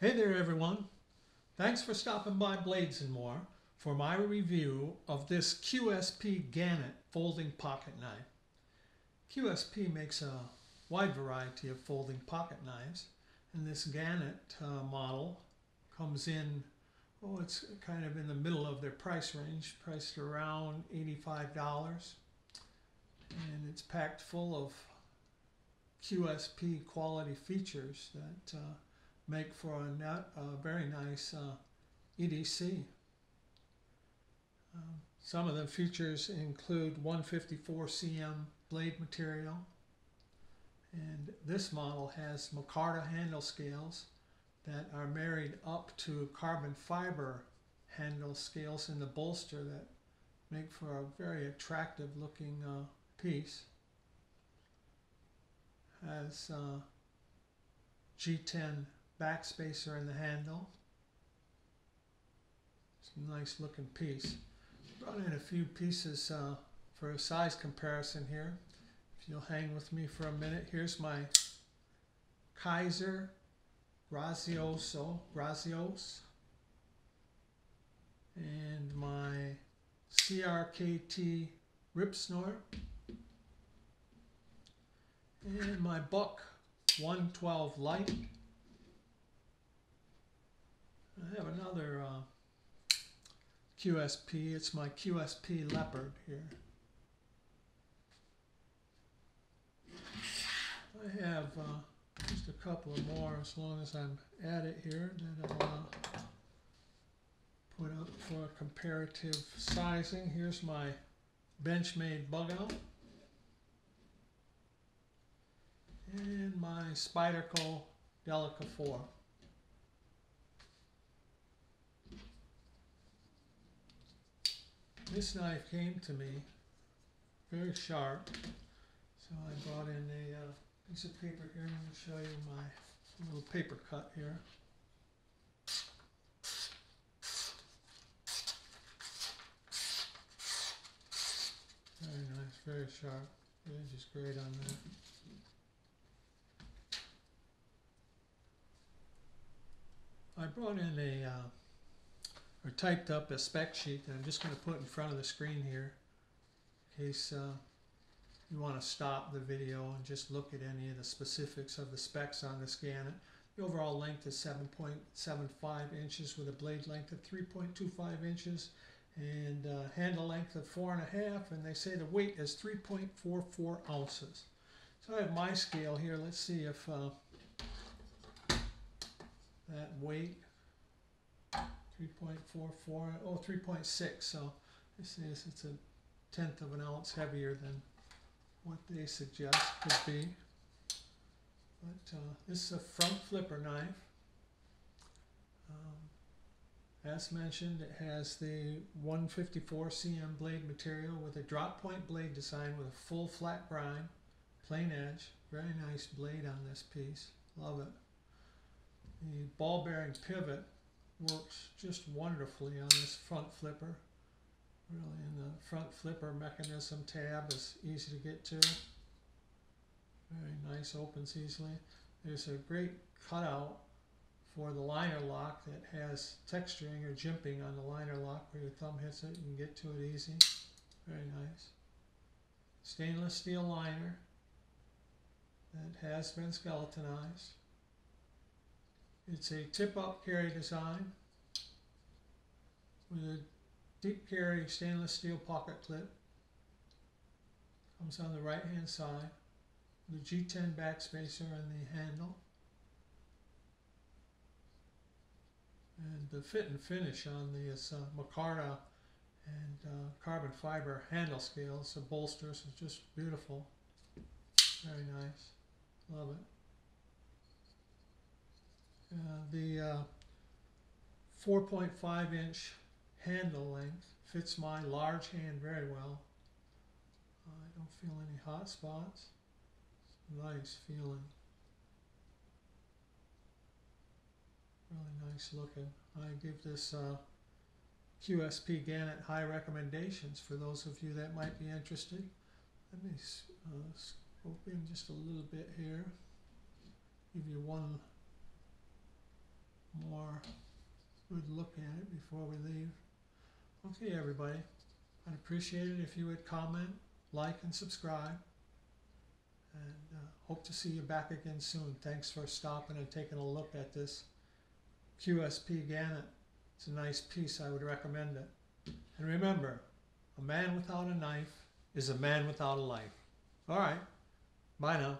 Hey there everyone, thanks for stopping by Blades and More for my review of this QSP Gannet folding pocket knife. QSP makes a wide variety of folding pocket knives, and this Gannet model comes in, oh, it's kind of in the middle of their price range, priced around $85, and it's packed full of QSP quality features that make for a very nice EDC. Some of the features include 154 cm blade material, and this model has micarta handle scales that are married up to carbon fiber handle scales in the bolster that make for a very attractive looking piece. Has G10 backspacer in the handle. It's a nice looking piece. Brought in a few pieces for a size comparison here. If you'll hang with me for a minute, here's my Kizer Grazioso, and my CRKT Ripsnort, and my Buck 112 light. I have another QSP. It's my QSP Leopard here. I have just a couple of more, as long as I'm at it here, that I'll put up for comparative sizing. Here's my Benchmade Bugout and my Spyderco Delica 4. This knife came to me very sharp, so I brought in a piece of paper here. I'm going to show you my little paper cut here. Very nice, very sharp. Really just great on that. I brought in a or typed up a spec sheet that I'm just going to put in front of the screen here in case you want to stop the video and just look at any of the specifics of the specs on this Gannet. The overall length is 7.75 inches with a blade length of 3.25 inches and handle length of 4.5, and they say the weight is 3.44 ounces. So I have my scale here. Let's see if that weight, 3.44, oh, 3.6, so this is, it's a 1/10 of an ounce heavier than what they suggest could be. But this is a front flipper knife. As mentioned, it has the 154 cm blade material with a drop point blade design with a full flat brine, plain edge. Very nice blade on this piece, love it. The ball bearing pivot works just wonderfully on this front flipper. Really, in the front flipper mechanism tab is easy to get to. Very nice, opens easily. There's a great cutout for the liner lock that has texturing or jimping on the liner lock where your thumb hits it. You can get to it easy. Very nice. Stainless steel liner that has been skeletonized. It's a tip-up carry design with a deep carry stainless steel pocket clip. Comes on the right-hand side with a G10 backspacer in the handle. And the fit and finish on these micarta and carbon fiber handle scales, the bolsters, is just beautiful. Very nice. Love it. The 4.5 inch handle length fits my large hand very well. I don't feel any hot spots. Nice feeling. Really nice looking. I give this QSP Gannet high recommendations for those of you that might be interested. Let me scope in just a little bit here. Give you one good look at it before we leave. Okay, everybody, I'd appreciate it if you would comment, like, and subscribe. And hope to see you back again soon. Thanks for stopping and taking a look at this QSP Gannet. It's a nice piece. I would recommend it. And remember, a man without a knife is a man without a life. All right. Bye now.